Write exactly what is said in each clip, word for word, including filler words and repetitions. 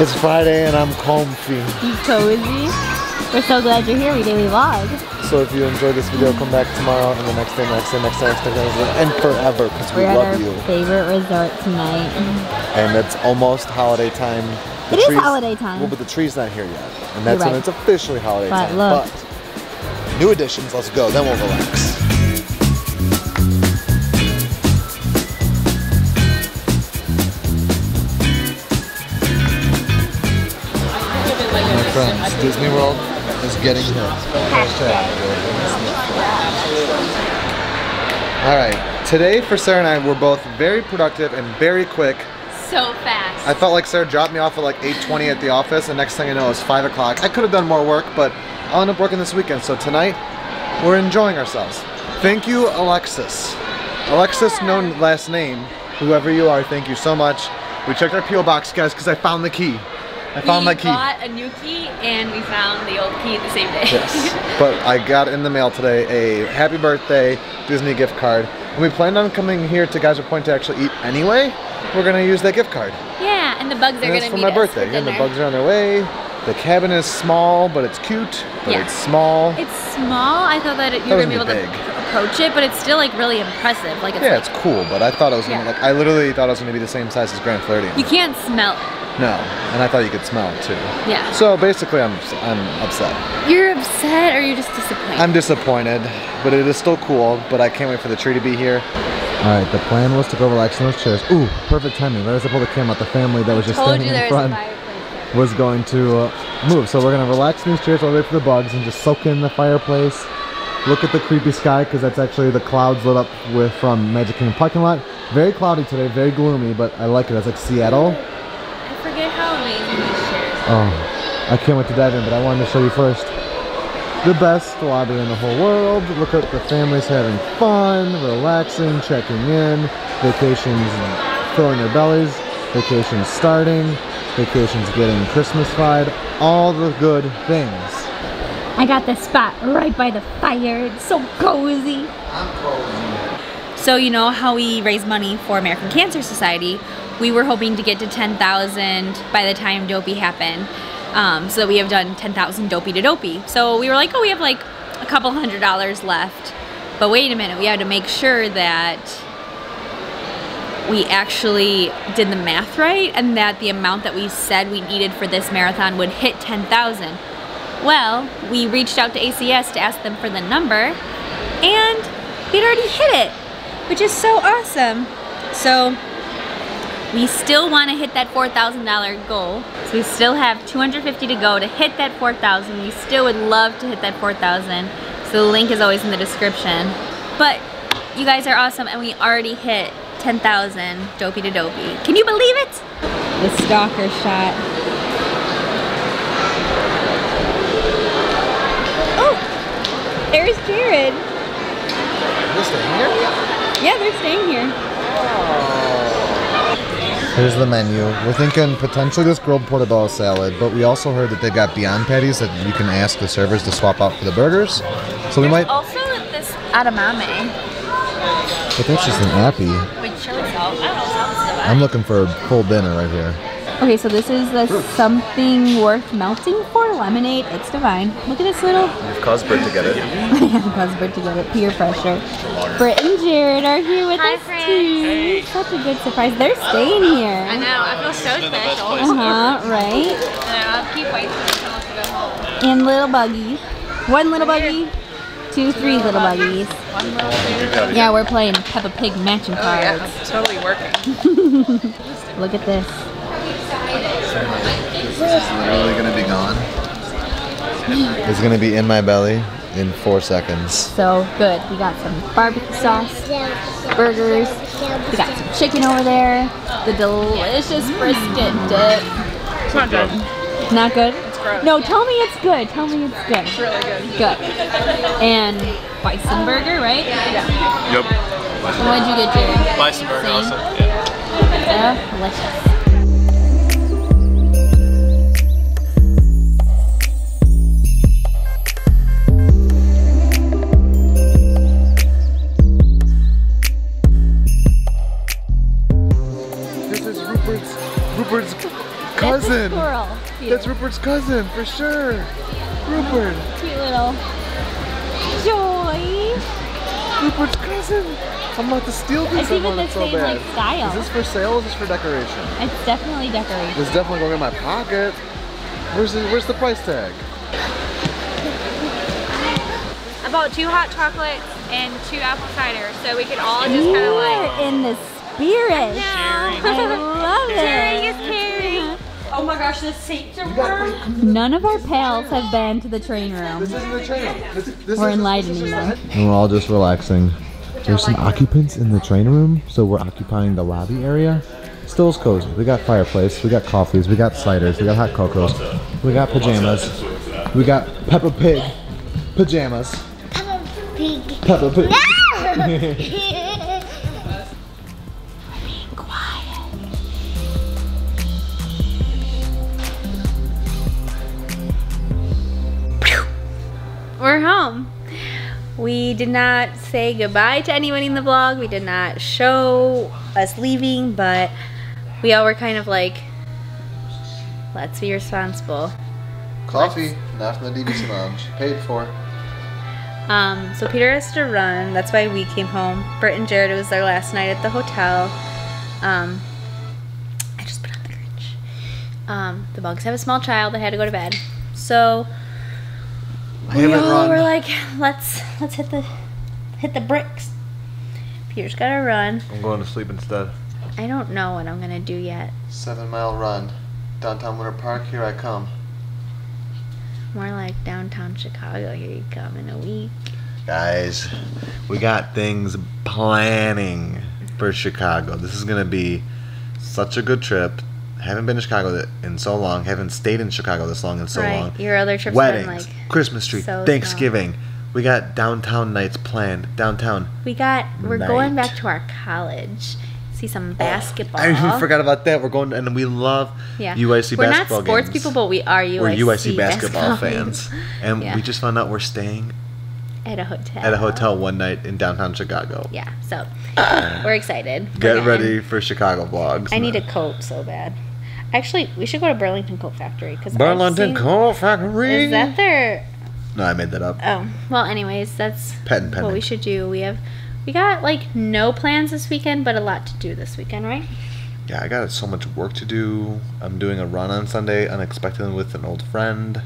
It's Friday and I'm comfy. He's cozy. We're so glad you're here. We daily vlog. So if you enjoyed this video, come back tomorrow and the next day, next day, next day, next day, next day and forever, because we love you. We're at our favorite resort tonight. And it's almost holiday time. The it trees, is holiday time. Well, but the tree's not here yet. And that's right. When it's officially holiday but time. Look. But new additions, let's go. Then we'll relax. Friends, Disney World is getting here. Alright, today for Sarah and I, we're both very productive and very quick. So fast. I felt like Sarah dropped me off at like eight twenty at the office, and next thing I know it's five o'clock. I could have done more work, but I'll end up working this weekend, so tonight we're enjoying ourselves. Thank you, Alexis. Alexis, known last name, whoever you are, thank you so much. We checked our P O box, guys, because I found the key. I found we my key. We bought a new key and we found the old key the same day. Yes, but I got in the mail today a happy birthday Disney gift card. And we planned on coming here to Geyser Point to actually eat anyway. We're going to use that gift card. Yeah, and the bugs and are going to meet us for my birthday. And the bugs are on their way. The cabin is small, but it's cute, but yeah. it's small. It's small. I thought that it, you were going to be able big. to approach it, but it's still like really impressive. Like it's Yeah, like, it's cool, but I thought it was yeah. gonna, like I literally thought it was going to be the same size as Grand Floridian. You can't smell it. No, and I thought you could smell it too. Yeah. So basically, I'm I'm upset. You're upset, or you're just disappointed? I'm disappointed, but it is still cool. But I can't wait for the tree to be here. All right, the plan was to go relax in those chairs. Ooh, perfect timing. Right as I pulled the camera out, the family that was just standing in front was going to uh, move. So we're gonna relax in these chairs while we wait for the bugs and just soak in the fireplace. Look at the creepy sky, because that's actually the clouds lit up with from Magic Kingdom parking lot. Very cloudy today, very gloomy, but I like it. It's like Seattle. Oh, I can't wait to dive in, but I wanted to show you first the best lobby in the whole world. Look at the families having fun, relaxing, checking in, vacations filling their bellies, vacations starting, vacations getting Christmasified, all the good things. I got this spot right by the fire. It's so cozy. I'm cozy. So you know how we raise money for American Cancer Society? We were hoping to get to ten thousand by the time Dopey happened, um, so that we have done ten thousand Dopey to Dopey. So we were like, oh, we have like a couple hundred dollars left, but wait a minute, we had to make sure that we actually did the math right and that the amount that we said we needed for this marathon would hit ten thousand. Well, we reached out to A C S to ask them for the number, and they'd already hit it, which is so awesome. So we still want to hit that four thousand dollar goal. So we still have two hundred fifty to go to hit that four thousand. We still would love to hit that four thousand. So the link is always in the description. But you guys are awesome, and we already hit ten thousand Dopey to Dopey. Can you believe it? The stalker shot. Oh, there's Jared. They're staying here? Yeah, they're staying here. Oh. Here's the menu. We're thinking potentially this grilled portobello salad, but we also heard that they've got Beyond patties that you can ask the servers to swap out for the burgers. So There's we might. Also, this edamame. But that's just an appy. I'm looking for a full dinner right here. Okay, so this is the something worth melting for lemonade. It's divine. Look at this little. You've caused Britt to get it. I've caused Britt to get it. Peer pressure. Britt and Jared are here with Hi, us friends. too. Hey. Such a good surprise. They're staying here. I know. I feel so special. Uh huh. Right. And I'll keep waiting until I go home. And little buggy. One little buggy. Two, three little buggies. One little buggy. Yeah, we're playing Peppa Pig matching cards. Oh, yeah, it's totally working. Look at this. This is literally gonna be gone. It's gonna be in my belly in four seconds. So good. We got some barbecue sauce, burgers, we got some chicken over there, the delicious brisket dip. It's not good. Not good? It's gross. No, tell me it's good. Tell me it's good. It's really good. Good. And bison burger, right? Yeah. Yep. And what'd you get, Jared? Bison burger also. Yeah. Delicious. Cousin. that's Rupert's cousin for sure. Rupert. Cute little Joy. Rupert's cousin. I'm about to steal this. It's even the so same bad. Like style. Is this for sale or is this for decoration? It's definitely decoration. It's definitely going in my pocket. Where's the, where's the price tag? I bought two hot chocolates and two apple cider, so we could all just kind of like in the spirit. I, I love it. Caring is caring. Oh my gosh, this seat's a room. None of our pals have been to the train room. This isn't the train room. This, this we're enlightening them. And we're all just relaxing. There's some occupants in the train room, so we're occupying the lobby area. Still's cozy. We got fireplace, we got coffees, we got ciders, we got hot cocos, we got pajamas, we got Peppa Pig pajamas. Peppa Pig. Peppa Pig. No! Being quiet. We're home. We did not say goodbye to anyone in the vlog. We did not show us leaving, but we all were kind of like, let's be responsible. Coffee, not from the D V C lounge, paid for. Um, so Peter has to run, that's why we came home. Britt and Jared, it was their last night at the hotel. Um, I just put on The Grinch. Um, the bugs have a small child, they had to go to bed. So, we all were like, let's, let's hit the, hit the bricks. Peter's gotta run. I'm going to sleep instead. I don't know what I'm gonna do yet. Seven mile run, downtown Winter Park, here I come. More like downtown Chicago, here you come in a week. Guys, we got things planning for Chicago. This is gonna be such a good trip. Haven't been to Chicago in so long. Haven't stayed in Chicago this long in so right. long. Your other trips weddings, been like Christmas tree, so Thanksgiving. Strong. We got downtown nights planned. Downtown. We got, we're night. going back to our college. See some basketball. I even forgot about that. We're going, and we love yeah. U I C we're basketball. We're not sports games. people, but we are U I C. We're U I C basketball, basketball fans, and yeah. we just found out we're staying at a hotel. At a hotel one night in downtown Chicago. Yeah, so uh, we're excited. Get we're ready for Chicago vlogs. I need a coat so bad. Actually, we should go to Burlington Coat Factory because Burlington Coat Factory. Is that their? No, I made that up. Oh well. Anyways, that's Pet and what we should do. We have. We got like no plans this weekend, but a lot to do this weekend, right? Yeah, I got so much work to do. I'm doing a run on Sunday, unexpectedly with an old friend.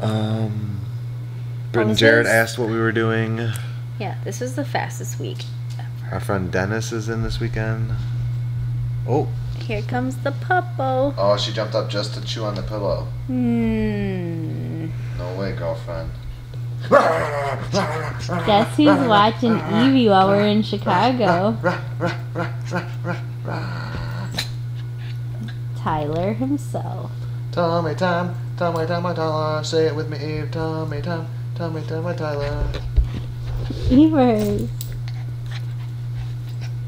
Um, Britt and Jared asked what we were doing. Yeah, this is the fastest week ever. Our friend Dennis is in this weekend. Oh. Here comes the puppo. Oh, she jumped up just to chew on the pillow. Mm. No way, girlfriend. Guess who's watching Evie while we're in Chicago? Tyler himself. Tommy time, Tommy Tommy Tyler. Say it with me, Eve. Tommy time, Tommy Tommy Tyler. Evers.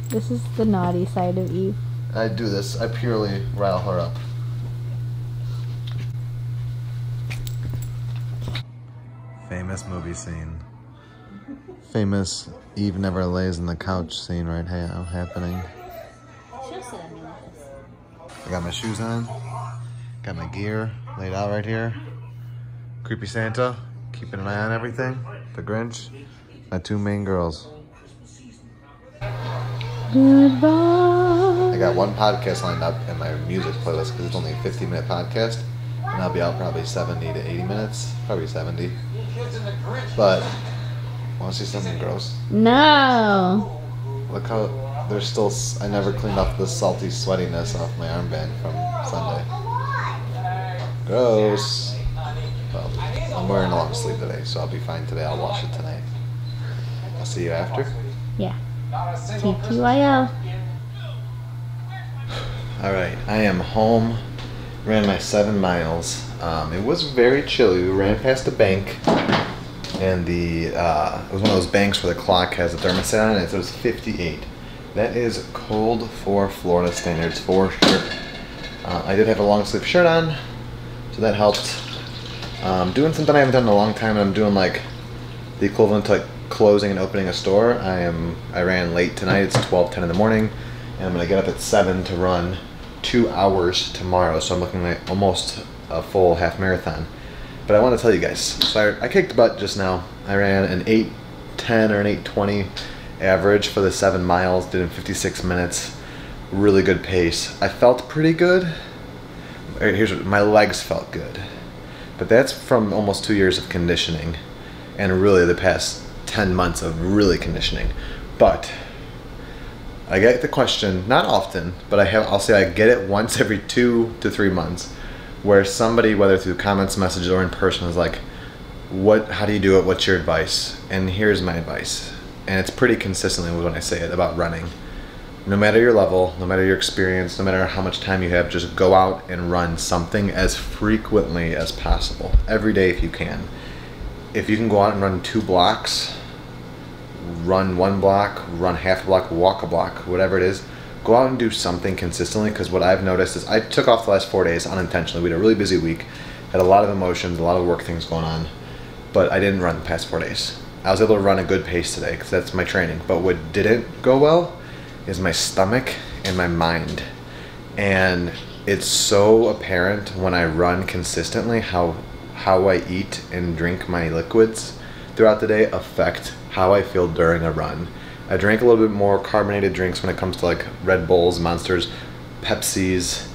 This is the naughty side of Eve. I do this. I purely rile her up. Famous movie scene. Famous Eve never lays on the couch scene right now happening. I got my shoes on. Got my gear laid out right here. Creepy Santa. Keeping an eye on everything. The Grinch. My two main girls. Goodbye. I got one podcast lined up in my music playlist because it's only a fifty minute podcast. And I'll be out probably seventy to eighty minutes. Probably seventy. But, want to see something gross? No! Look how there's still, I never cleaned up the salty sweatiness off my armband from Sunday. Gross! Well, I'm wearing a long sleeve today, so I'll be fine today. I'll wash it tonight. I'll see you after? Yeah. T T Y L. Alright, I am home. Ran my seven miles. Um, it was very chilly. We ran past a bank, and the uh, it was one of those banks where the clock has a thermostat on it. So it was fifty-eight. That is cold for Florida standards, for sure. Uh, I did have a long sleeve shirt on, so that helped. Um, doing something I haven't done in a long time, and I'm doing like the equivalent to like closing and opening a store. I am. I ran late tonight. It's twelve ten in the morning, and I'm gonna get up at seven to run. two hours tomorrow, so I'm looking like almost a full half marathon. But I want to tell you guys, so I, I kicked butt just now. I ran an eight ten or an eight twenty average for the seven miles, did in fifty-six minutes. Really good pace. I felt pretty good. Here's what, my legs felt good. But that's from almost two years of conditioning, and really the past ten months of really conditioning. But I get the question, not often, but I have, I'll say I get it once every two to three months, where somebody, whether through comments, messages, or in person, is like, "What? How do you do it? What's your advice?" And here's my advice. And it's pretty consistently when I say it about running. No matter your level, no matter your experience, no matter how much time you have, just go out and run something as frequently as possible. Every day if you can. If you can go out and run two blocks, run one block, run half a block, walk a block, whatever it is, go out and do something consistently, because what I've noticed is I took off the last four days unintentionally. We had a really busy week, had a lot of emotions, a lot of work things going on, but I didn't run the past four days. I was able to run a good pace today because that's my training, but what didn't go well is my stomach and my mind. And it's so apparent when I run consistently how how I eat and drink my liquids throughout the day affect how I feel during a run. I drink a little bit more carbonated drinks when it comes to like Red Bulls, Monsters, Pepsis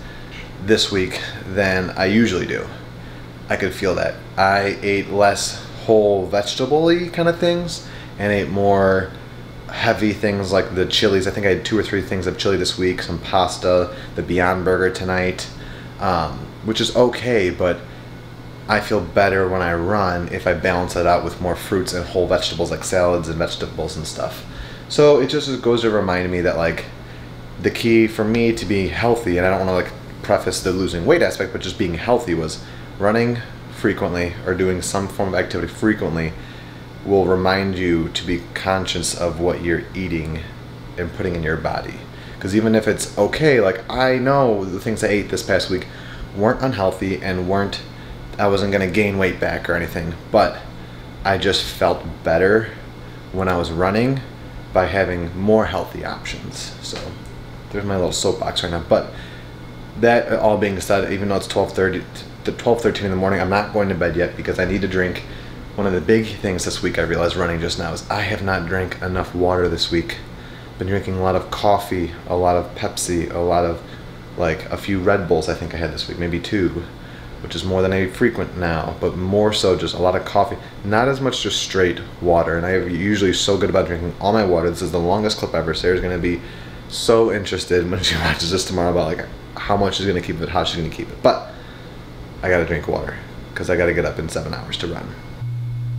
this week than I usually do. I could feel that. I ate less whole vegetable-y kind of things and ate more heavy things like the chilies. I think I had two or three things of chili this week, some pasta, the Beyond burger tonight, um, which is okay, but I feel better when I run if I balance it out with more fruits and whole vegetables like salads and vegetables and stuff. So it just goes to remind me that like the key for me to be healthy, and I don't want to like preface the losing weight aspect, but just being healthy, was running frequently or doing some form of activity frequently will remind you to be conscious of what you're eating and putting in your body. Because even if it's okay, like I know the things I ate this past week weren't unhealthy and weren't, I wasn't gonna gain weight back or anything, but I just felt better when I was running by having more healthy options. So there's my little soapbox right now. But that all being said, even though it's twelve thirty, the twelve thirteen in the morning, I'm not going to bed yet because I need to drink. One of the big things this week I realized running just now is I have not drank enough water this week. Been drinking a lot of coffee, a lot of Pepsi, a lot of like a few Red Bulls I think I had this week, maybe two, which is more than I frequent now, but more so just a lot of coffee, not as much just straight water. And I am usually so good about drinking all my water. This is the longest clip ever. Sarah's gonna be so interested when she watches this tomorrow about like how much she's gonna keep it, how she's gonna keep it. But I gotta drink water because I gotta get up in seven hours to run.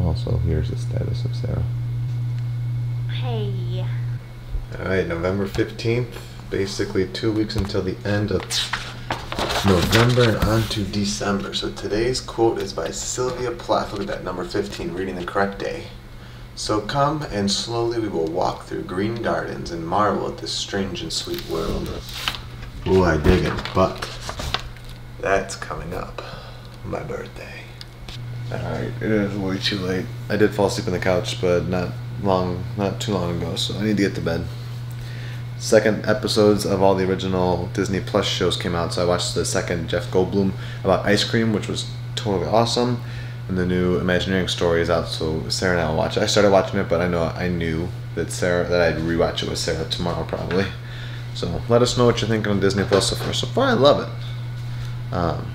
Also, here's the status of Sarah. Hey. Alright, November fifteenth, basically two weeks until the end of November and on to December. So today's quote is by Sylvia Plath. Look at that, number fifteen, reading the correct day. So come and slowly we will walk through green gardens and marvel at this strange and sweet world. Ooh, I dig it, but that's coming up, my birthday. Alright, it is way too late. I did fall asleep on the couch, but not long, not too long ago, so I need to get to bed. Second episodes of all the original Disney Plus shows came out, so I watched the second Jeff Goldblum about ice cream, which was totally awesome. And the new Imagineering Story is out, so Sarah and I will watch it. I started watching it, but I know I knew that Sarah that I'd rewatch it with Sarah tomorrow probably. So let us know what you're thinking of Disney Plus so far. So far, I love it. Um,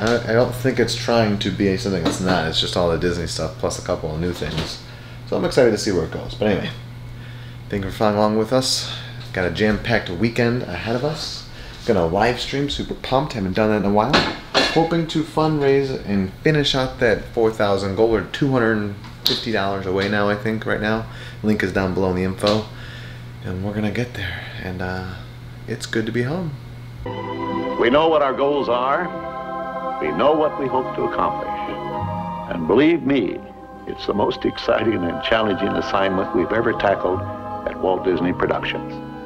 I don't think it's trying to be something it's not. It's just all the Disney stuff plus a couple of new things. So I'm excited to see where it goes. But anyway, thank you for following along with us. Got a jam-packed weekend ahead of us. Gonna live stream, super pumped. Haven't done that in a while. Hoping to fundraise and finish out that four thousand goal. We're two hundred fifty dollars away now, I think, right now. Link is down below in the info. And we're gonna get there. And uh, it's good to be home. We know what our goals are. We know what we hope to accomplish. And believe me, it's the most exciting and challenging assignment we've ever tackled at Walt Disney Productions.